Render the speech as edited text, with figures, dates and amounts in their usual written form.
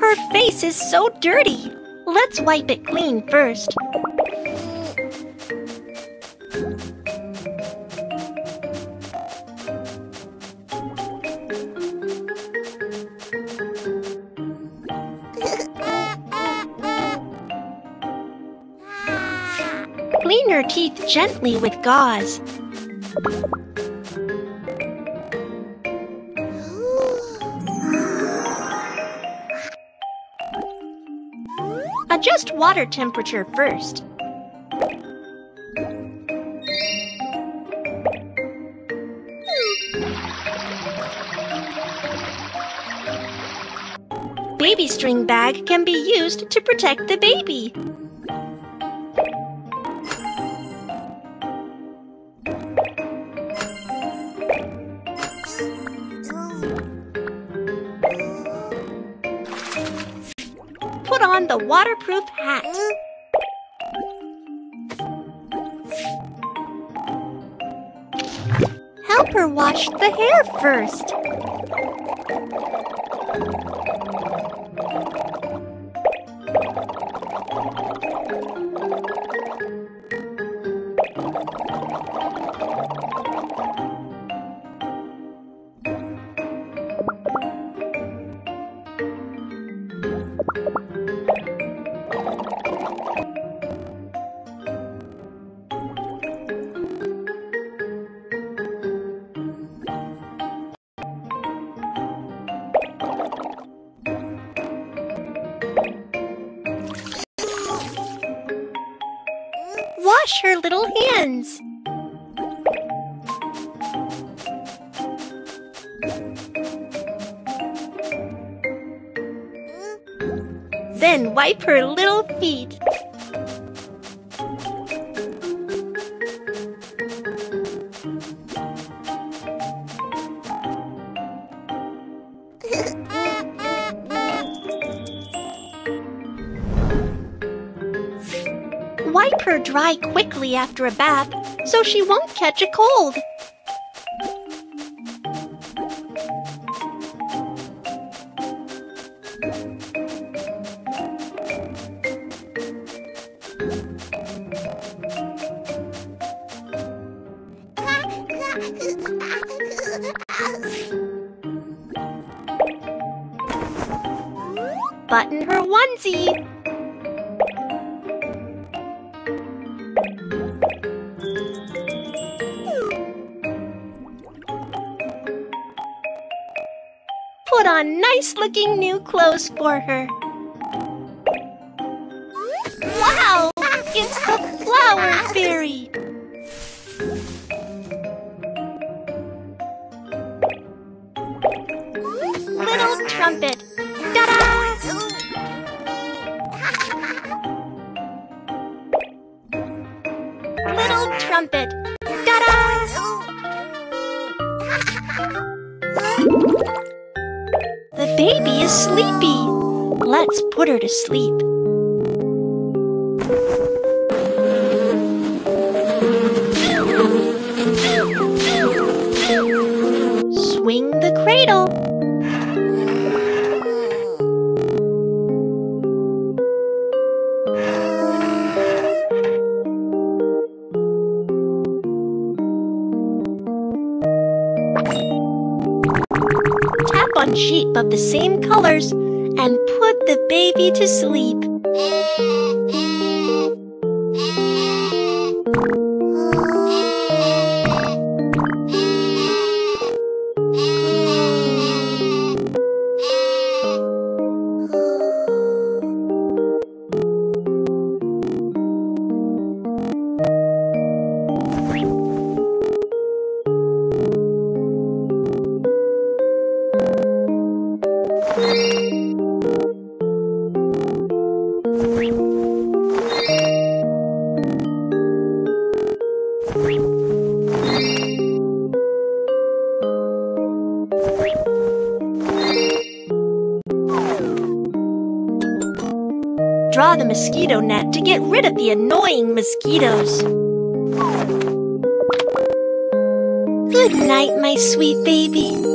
Her face is so dirty. Let's wipe it clean first. Clean her teeth gently with gauze. Adjust water temperature first. Baby string bag can be used to protect the baby. Put on the waterproof hat. Help her wash the hair first. Wash her little hands. Then wipe her little feet. Wipe her dry quickly after a bath so she won't catch a cold. Button her onesie. Put on nice-looking new clothes for her. Wow! It's the flower fairy! Little trumpet! Ta-da! Little trumpet! Ta-da! The baby is sleepy. Let's put her to sleep. Swing the cradle. On sheep of the same colors and put the baby to sleep. Draw the mosquito net to get rid of the annoying mosquitoes. Good night, my sweet baby.